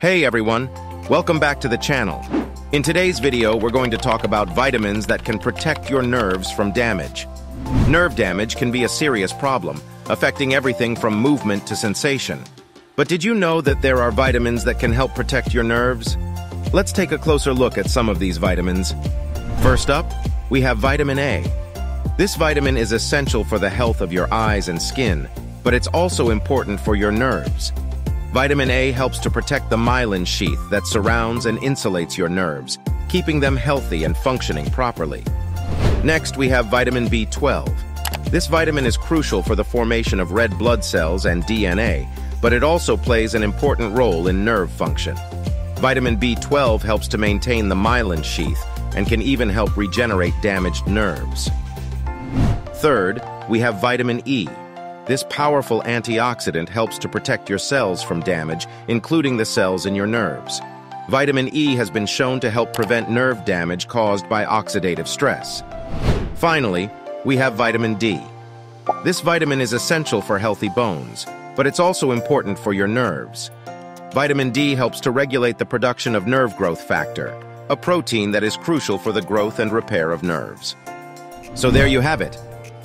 Hey everyone, welcome back to the channel. In today's video, we're going to talk about vitamins that can protect your nerves from damage. Nerve damage can be a serious problem, affecting everything from movement to sensation. But did you know that there are vitamins that can help protect your nerves? Let's take a closer look at some of these vitamins. First up, we have vitamin A. This vitamin is essential for the health of your eyes and skin, but it's also important for your nerves. Vitamin A helps to protect the myelin sheath that surrounds and insulates your nerves, keeping them healthy and functioning properly. Next, we have vitamin B12. This vitamin is crucial for the formation of red blood cells and DNA, but it also plays an important role in nerve function. Vitamin B12 helps to maintain the myelin sheath and can even help regenerate damaged nerves. Third, we have vitamin E. This powerful antioxidant helps to protect your cells from damage, including the cells in your nerves. Vitamin E has been shown to help prevent nerve damage caused by oxidative stress. Finally, we have vitamin D. This vitamin is essential for healthy bones, but it's also important for your nerves. Vitamin D helps to regulate the production of nerve growth factor, a protein that is crucial for the growth and repair of nerves. So there you have it.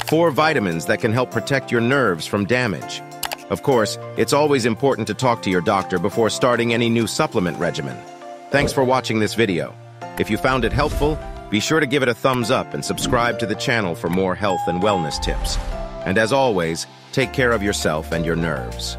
4 vitamins that can help protect your nerves from damage. Of course, it's always important to talk to your doctor before starting any new supplement regimen. Thanks for watching this video. If you found it helpful, be sure to give it a thumbs up and subscribe to the channel for more health and wellness tips. And as always, take care of yourself and your nerves.